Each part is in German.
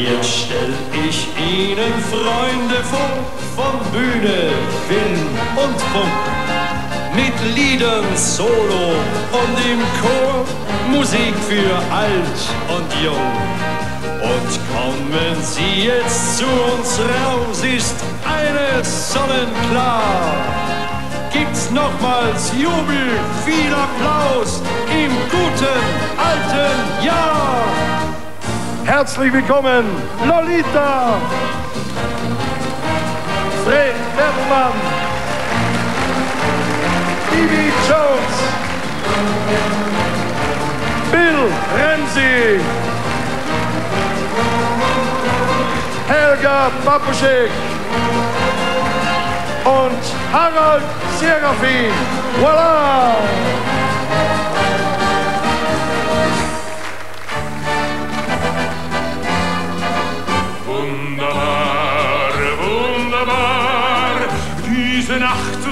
Jetzt stell ich Ihnen Freunde vor, von Bühne, Wind und Punkt. Mit Liedern solo und im Chor, Musik für alt und jung. Und kommen Sie jetzt zu uns raus, ist eines sonnenklar. Gibt's nochmals Jubel, viel Applaus im guten alten Jahr. Herzlich willkommen, Lolita, Fred Bertelmann, Bibi Johns, Bill Ramsey, Helga Papuschek und Harald Serafin. Voilà!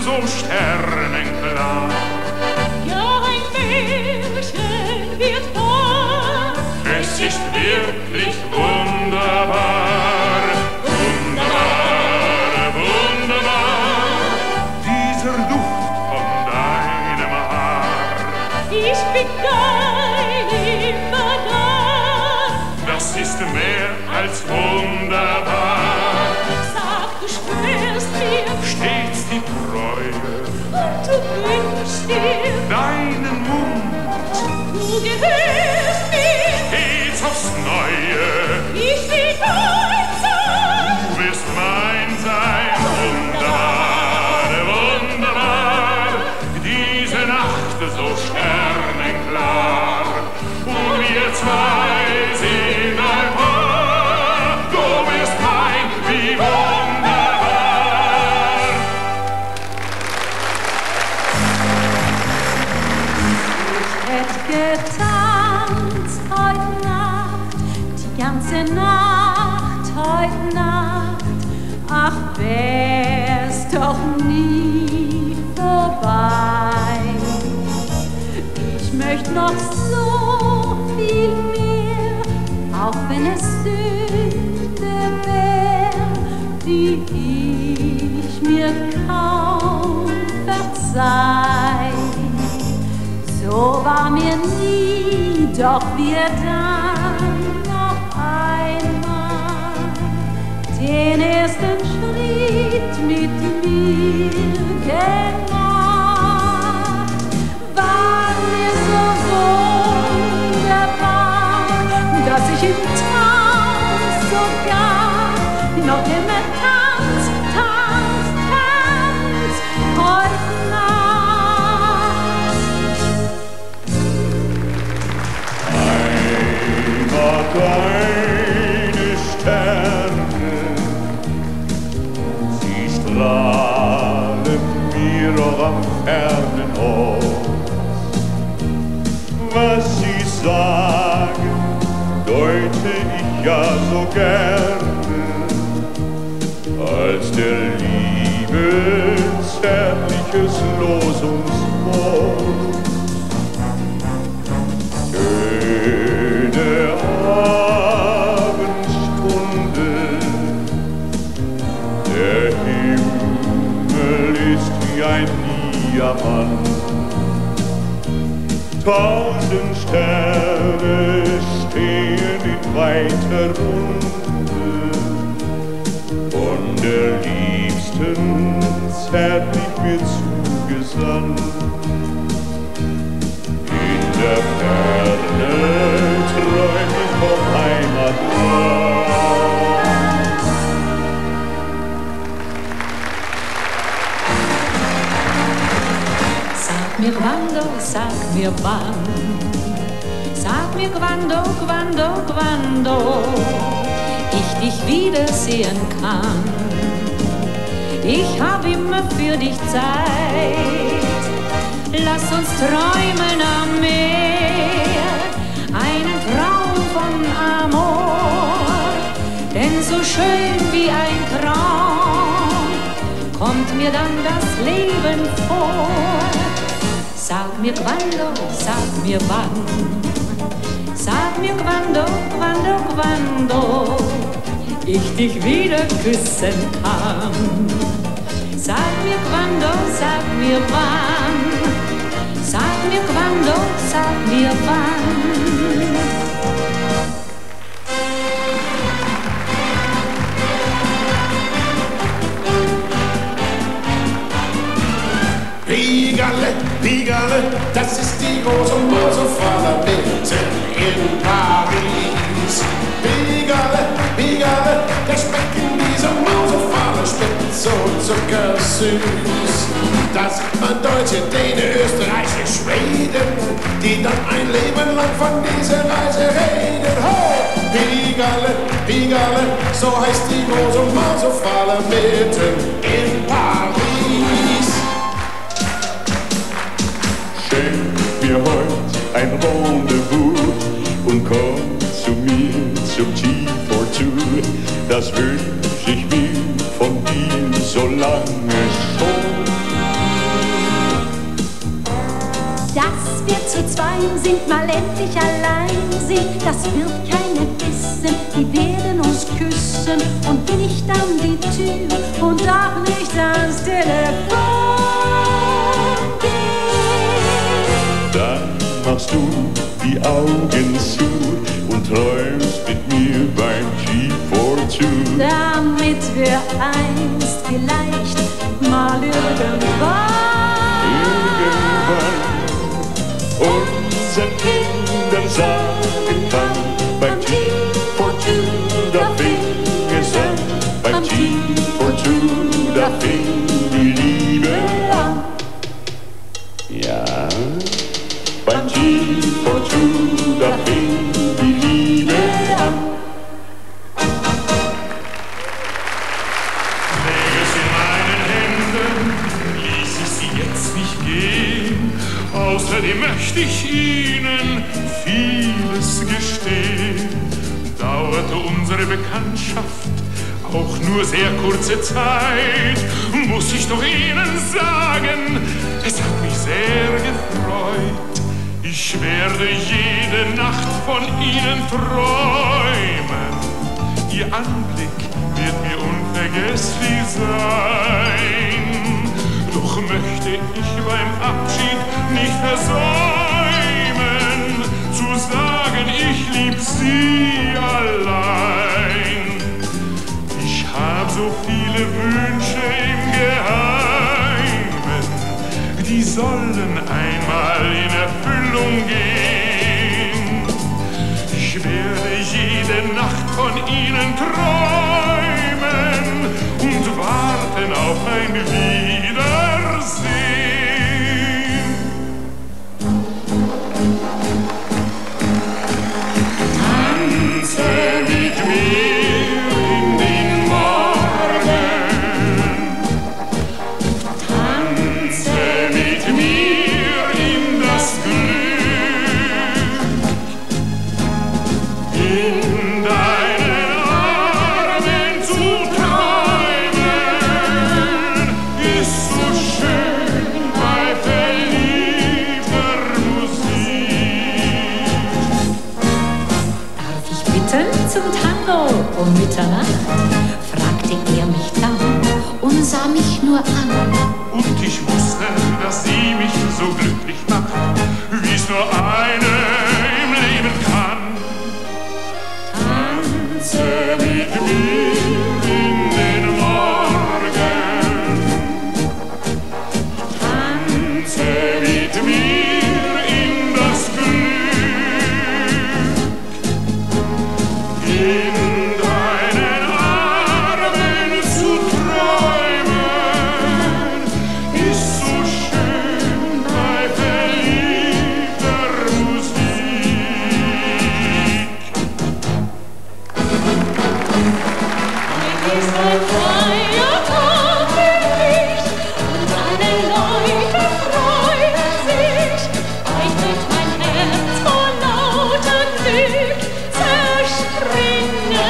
So sternenklar. Ja, ein Märchen wird wahr. Es ist wirklich wunderbar. Wunderbar, wunderbar. Dieser Duft von deinem Haar. Ich bin dein immer da. Das ist mehr als wunderbar. Sag, du schwörst mir stets die Treue. Und du wünschst dir deinen Mund. Du gehörst mir stets aufs Neue. Ich will dein sein. Du wirst mein sein. Wunderbar, wunderbar. Diese Nacht so sternenklar. Und wir zwei sind ein Paar. Du bist mein Vivo. Getanzt heute Nacht, die ganze Nacht, heute Nacht. Ach, wär's doch nie vorbei. Ich möchte noch so viel mehr, auch wenn es Sünde wär, die ich mir kaum verzeih. So war mir nie, doch wir dann noch einmal den ersten Schritt mit mir gemacht. War mir so wunderbar, dass ich im Traum sogar noch immer tanz, tanz, tanz. Heute Nacht. Deine Sterne, sie strahlen mir auch am fernen Ort. Was sie sagen, deute ich ja so gerne, als der Liebe zärtliches Losungswort. Tausend Sterne stehen in weiter Runde, von der Liebsten zärtlich mir zugesandt. In der Ferne träum ich vom Heimatland. Sag mir quando, sag mir wann. Sag mir quando, quando, quando ich dich wiedersehen kann. Ich hab immer für dich Zeit. Lass uns träumen am Meer, einen Traum von Amor. Denn so schön wie ein Traum kommt mir dann das Leben vor. Sag mir quando, sag mir wann. Sag mir quando, quando, quando ich dich wieder küssen kann. Sag mir quando, sag mir wann. Sag mir quando, sag mir wann. Pigalle, Pigalle, das ist die große und große Fahrradbüse in Paris. Pigalle, Pigalle, der Speck in dieser Mausefarbe spitzt so zuckersüß. Das waren Deutsche, Däne, Österreicher, Schweden, die dann ein Leben lang von dieser Reise reden. Ho! Pigalle, Pigalle, so heißt die große Mausefarbe mitten in Paris. Schenk mir heute ein Rendezvous und komm zu mir zum Tea for Two. Das wünsch ich mir von dir so lange schon. Dass wir zu zweien sind, mal endlich allein sind, das wird keiner wissen. Die werden uns küssen und nicht an die Tür und auch nicht ans Telefon gehen. Dann machst du die Augen zu und träumst mit mir beim G42. Damit wir einst vielleicht mal irgendwann unseren Kindern sagen kann, beim G42, da fing es an, beim G42, da fing die Liebe an. Ja, beim G42, da fing die Liebe an. Läge es in meinen Händen, ließ ich sie jetzt nicht gehen. Außerdem möchte ich Ihnen vieles gestehen. Dauerte unsere Bekanntschaft auch nur sehr kurze Zeit, muss ich doch Ihnen sagen, es hat mich sehr gefreut. Ich werde jede Nacht von Ihnen träumen. Ihr Anblick wird mir unvergesslich sein. Doch möchte ich beim Abschied nicht versäumen, zu sagen, ich lieb Sie allein. Ich habe so viele Wünsche im Geheimen, die sollen einmal in Erfüllung gehen. Ich werde jede Nacht von Ihnen träumen und warten auf ein Wiedersehen. Tanze mit mir in den Morgen. Tanze mit mir in das Glück. In deinen Armen zu träumen ist so schön bei verliebter Musik. Darf ich bitten zum Tango um Mitternacht? Fragte er mich dann und sah mich nur an. Und ich wusste, dass sie mich so glücklich macht, wie's nur eine im Leben kann. Tanze mit mir in den Morgen. Tanze mit mir in das Glück. In deinen Armen zu träumen ist so schön bei verliebter Musik. Ist ein freier Tag für mich und alle Leute freuen sich. Weit bricht mein Herz vor lauter Glück, zerspringen.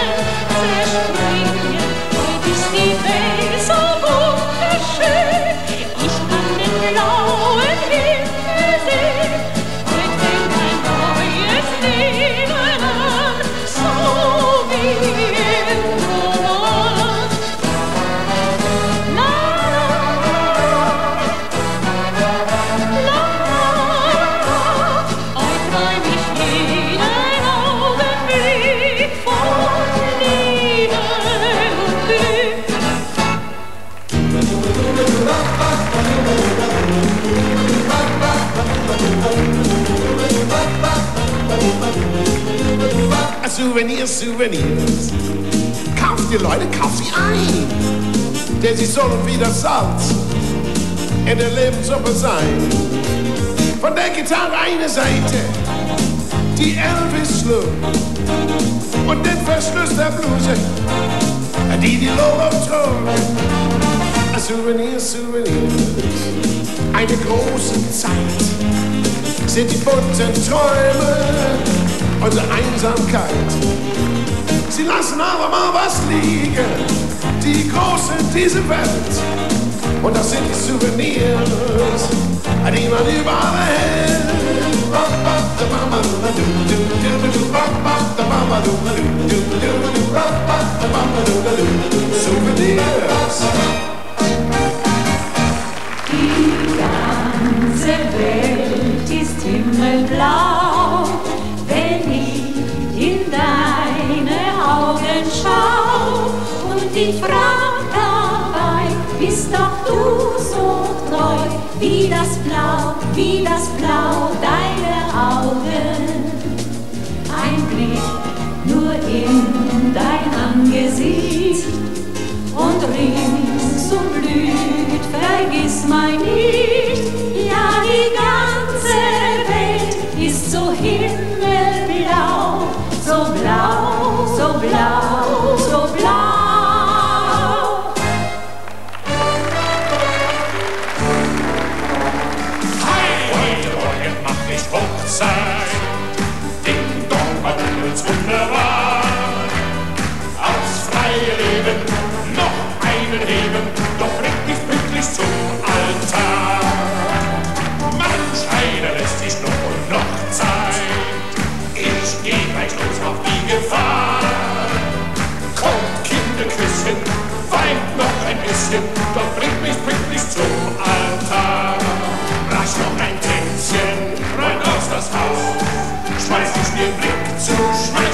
Souvenirs, Souvenirs. Kauft ihr Leute, kauft sie ein. Denn sie sollen wie das Salz in der Lebenssuppe sein. Von der Gitarre eine Seite, die Elvis schlug. Und den Verschluss der Bluse, die die Lola trug. Souvenirs, Souvenirs, eine große Zeit sind die bunten Träume, unsere Einsamkeit. Sie lassen aber mal was liegen, die Großen dieser Welt. Und das sind die Souvenirs, die man überall erhält. Souvenirs. Die ganze Welt ist himmelblau, wenn ich in deine Augen schau und ich frag dabei, bist doch du so treu, wie das Blau deiner Augen. Ein Blick nur in dein Angesicht und ringsum blüht, vergiss mein nicht. Ja, die ganze Welt ist so himmelblau, so blau, so blau, so blau. Hey, heute Morgen mach ich Hochzeit, Ding Dong, war uns wunderbar. Aufs freie Leben, noch einen Leben, doch richtig pünktlich zum Altar. Einer lässt sich noch und noch Zeit. Ich geh gleich los auf die Gefahr. Kommt, Kinderküsschen, weint noch ein bisschen, doch bringt mich zum Altar. Rasch noch ein Tänzchen, rein aus das Haus, schmeiß die Spielblick zu, schmeiß